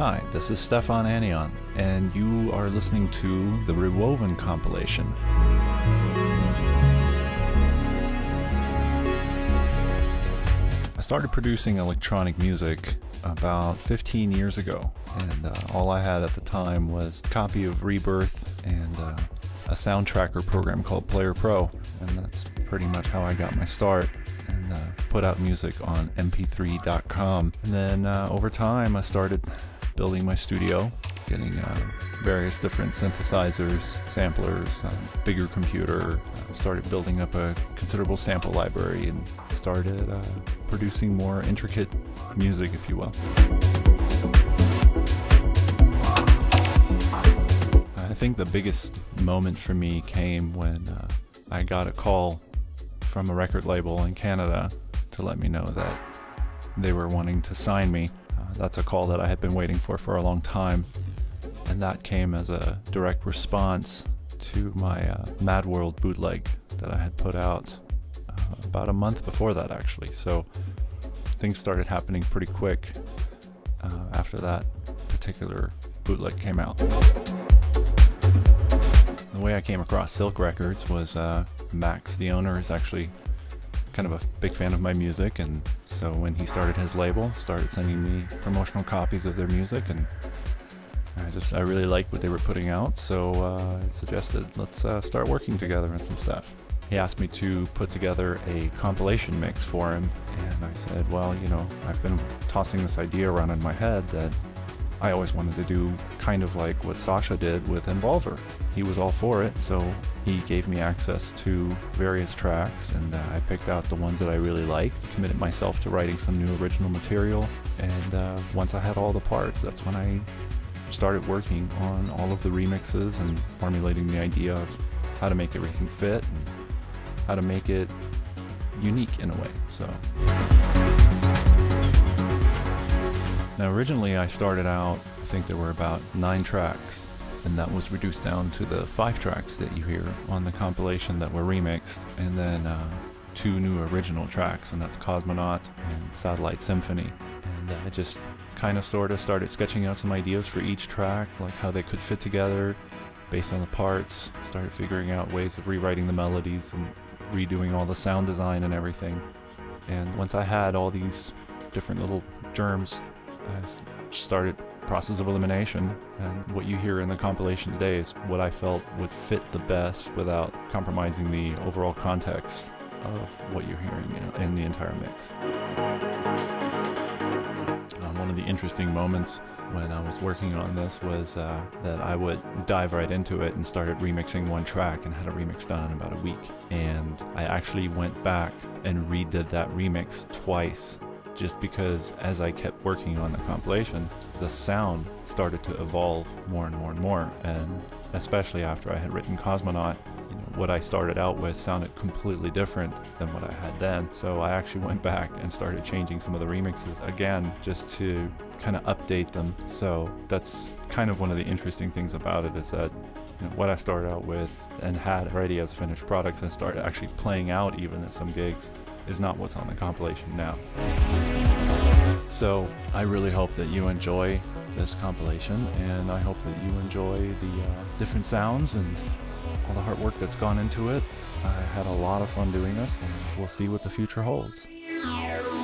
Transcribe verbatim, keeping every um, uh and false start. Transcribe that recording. Hi, this is Stefan Anion, and you are listening to the Rewoven compilation. I started producing electronic music about fifteen years ago, and uh, all I had at the time was a copy of Rebirth and uh, a soundtracker program called Player Pro, and that's pretty much how I got my start. And uh, put out music on m p three dot com. And then uh, over time I started building my studio, getting uh, various different synthesizers, samplers, um, bigger computer. I started building up a considerable sample library and started uh, producing more intricate music, if you will. I think the biggest moment for me came when uh, I got a call from a record label in Canada to let me know that they were wanting to sign me. Uh, that's a call that I had been waiting for for a long time, and that came as a direct response to my uh, Mad World bootleg that I had put out uh, about a month before that, actually. So things started happening pretty quick uh, after that particular bootleg came out. The way I came across Silk Records was uh, Max, the owner, is actually kind of a big fan of my music, and so when he started his label, started sending me promotional copies of their music, and I just, I really liked what they were putting out, so uh, I suggested, let's uh, start working together on some stuff. He asked me to put together a compilation mix for him, and I said, well, you know, I've been tossing this idea around in my head that I always wanted to do kind of like what Sasha did with Involver. He was all for it, so he gave me access to various tracks, and uh, I picked out the ones that I really liked, committed myself to writing some new original material, and uh, once I had all the parts, that's when I started working on all of the remixes and formulating the idea of how to make everything fit, and how to make it unique in a way. So. Now originally I started out, I think there were about nine tracks, and that was reduced down to the five tracks that you hear on the compilation that were remixed, and then uh, two new original tracks, and that's Cosmonaut and Satellite Symphony. And I just kind of sort of started sketching out some ideas for each track, like how they could fit together based on the parts, started figuring out ways of rewriting the melodies and redoing all the sound design and everything. And once I had all these different little germs, I started process of elimination, and what you hear in the compilation today is what I felt would fit the best without compromising the overall context of what you're hearing in, in the entire mix. Um, one of the interesting moments when I was working on this was uh, that I would dive right into it and started remixing one track and had a remix done in about a week. And I actually went back and redid that remix twice, just because as I kept working on the compilation, the sound started to evolve more and more and more, and especially after I had written Cosmonaut, you know, what I started out with sounded completely different than what I had then, so I actually went back and started changing some of the remixes again just to kind of update them. So that's kind of one of the interesting things about it, is that, you know, what I started out with and had already as a finished product and started actually playing out even at some gigs is not what's on the compilation now. So I really hope that you enjoy this compilation, and I hope that you enjoy the uh, different sounds and all the hard work that's gone into it. I had a lot of fun doing this, and we'll see what the future holds.